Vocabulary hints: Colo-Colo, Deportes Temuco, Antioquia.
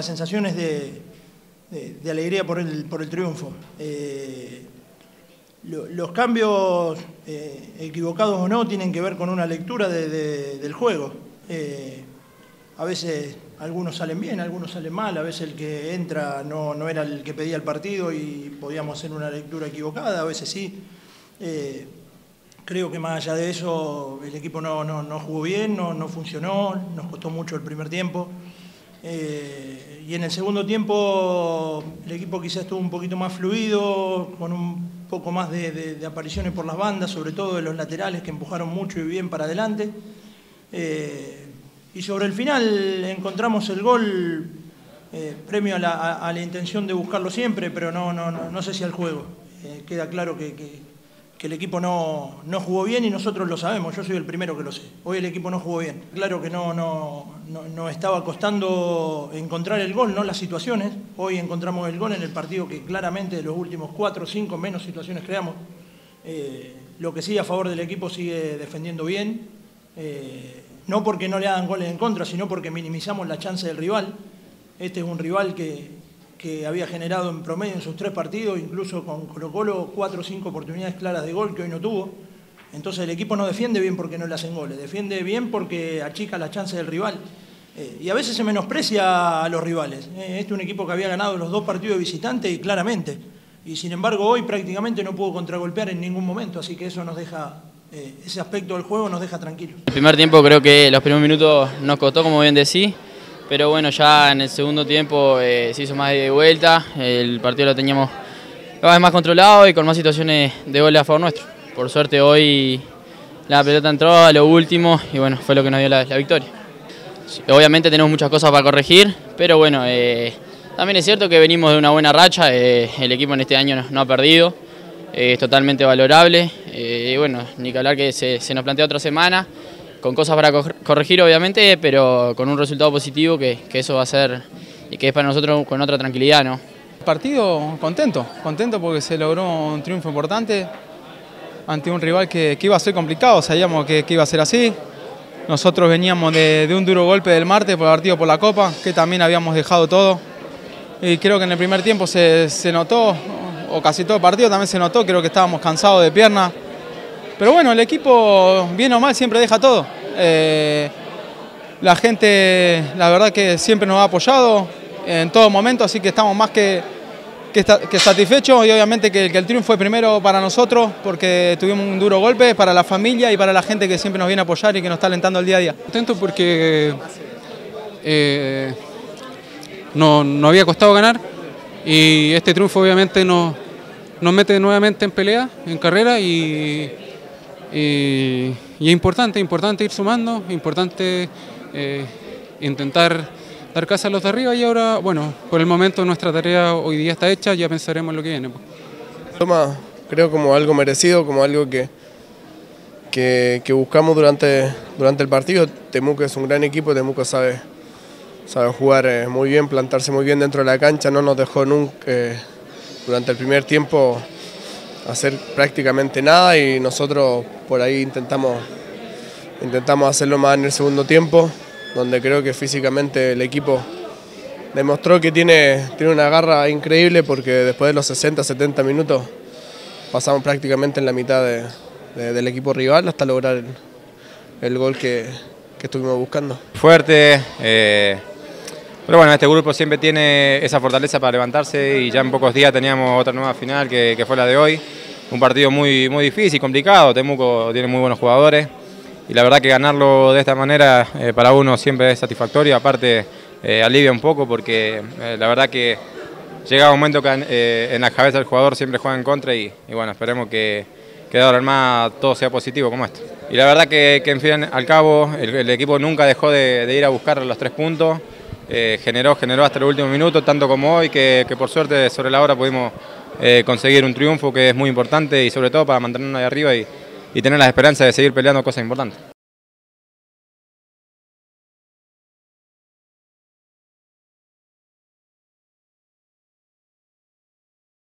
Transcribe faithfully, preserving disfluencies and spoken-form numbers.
Las sensaciones de, de, de alegría por el, por el triunfo. Eh, lo, los cambios, eh, equivocados o no, tienen que ver con una lectura de, de, del juego. Eh, a veces algunos salen bien, algunos salen mal, a veces el que entra no, no era el que pedía el partido y podíamos hacer una lectura equivocada, a veces sí. Eh, creo que más allá de eso el equipo no, no, no jugó bien, no, no funcionó, nos costó mucho el primer tiempo. Eh, y en el segundo tiempo el equipo quizás estuvo un poquito más fluido, con un poco más de, de, de apariciones por las bandas, sobre todo de los laterales que empujaron mucho y bien para adelante. Eh, y sobre el final encontramos el gol, eh, premio a la, a, a la intención de buscarlo siempre, pero no, no, no, no sé si al juego. Eh, queda claro que, que, que el equipo no, no jugó bien y nosotros lo sabemos, yo soy el primero que lo sé. Hoy el equipo no jugó bien. Claro que no, no, no, no estaba costando encontrar el gol, no las situaciones. Hoy encontramos el gol en el partido que claramente de los últimos cuatro o cinco menos situaciones creamos. Eh, lo que sí, a favor del equipo, sigue defendiendo bien. Eh, no porque no le hagan goles en contra, sino porque minimizamos la chance del rival. Este es un rival que... que había generado en promedio en sus tres partidos, incluso con Colo-Colo, cuatro o cinco oportunidades claras de gol que hoy no tuvo. Entonces el equipo no defiende bien porque no le hacen goles, defiende bien porque achica las chances del rival. Eh, y a veces se menosprecia a los rivales. Eh, este es un equipo que había ganado los dos partidos de visitante y claramente. Y sin embargo hoy prácticamente no pudo contragolpear en ningún momento, así que eso nos deja, eh, ese aspecto del juego nos deja tranquilos. El primer tiempo, creo que los primeros minutos nos costó, como bien decís. Pero bueno, ya en el segundo tiempo eh, se hizo más de vuelta, el partido lo teníamos cada vez más controlado y con más situaciones de goles a favor nuestro. Por suerte hoy la pelota entró a lo último y bueno, fue lo que nos dio la, la victoria. Obviamente tenemos muchas cosas para corregir, pero bueno, eh, también es cierto que venimos de una buena racha, eh, el equipo en este año no, no ha perdido, eh, es totalmente valorable. Eh, y bueno, ni que hablar que se, se nos plantea otra semana, con cosas para corregir obviamente, pero con un resultado positivo que, que eso va a ser, y que es para nosotros con otra tranquilidad, ¿no? Partido contento, contento porque se logró un triunfo importante ante un rival que, que iba a ser complicado, sabíamos que, que iba a ser así. Nosotros veníamos de, de un duro golpe del martes por el partido por la Copa, que también habíamos dejado todo. Y creo que en el primer tiempo se, se notó, o casi todo el partido también se notó, creo que estábamos cansados de pierna. Pero bueno, el equipo, bien o mal, siempre deja todo. Eh, la gente, la verdad que siempre nos ha apoyado en todo momento, así que estamos más que, que, que satisfechos y obviamente que, que el triunfo fue primero para nosotros porque tuvimos un duro golpe, para la familia y para la gente que siempre nos viene a apoyar y que nos está alentando el día a día. Contento porque eh, no, no había costado ganar y este triunfo obviamente nos, nos mete nuevamente en pelea, en carrera y... Y, y es importante, importante ir sumando, importante eh, intentar dar caza a los de arriba y ahora, bueno, por el momento nuestra tarea hoy día está hecha, ya pensaremos lo que viene. Toma, creo, como algo merecido, como algo que, que, que buscamos durante, durante el partido. Temuco es un gran equipo, Temuco sabe, sabe jugar eh, muy bien, plantarse muy bien dentro de la cancha, no nos dejó nunca eh, durante el primer tiempo hacer prácticamente nada y nosotros por ahí intentamos, intentamos hacerlo más en el segundo tiempo, donde creo que físicamente el equipo demostró que tiene, tiene una garra increíble porque después de los sesenta, setenta minutos pasamos prácticamente en la mitad de, de, del equipo rival hasta lograr el, el gol que, que estuvimos buscando. Fuerte, eh, pero bueno, este grupo siempre tiene esa fortaleza para levantarse y ya en pocos días teníamos otra nueva final que, que fue la de hoy. Un partido muy, muy difícil, complicado, Temuco tiene muy buenos jugadores y la verdad que ganarlo de esta manera eh, para uno siempre es satisfactorio, aparte eh, alivia un poco porque eh, la verdad que llega un momento que eh, en la cabeza del jugador siempre juega en contra y, y bueno, esperemos que, que de ahora en más todo sea positivo como esto. Y la verdad que, que en fin, al cabo, el, el equipo nunca dejó de, de ir a buscar los tres puntos. Eh, generó, generó hasta el último minuto, tanto como hoy, que, que por suerte sobre la hora pudimos eh, conseguir un triunfo que es muy importante y sobre todo para mantenernos ahí arriba y, y tener la esperanza de seguir peleando cosas importantes.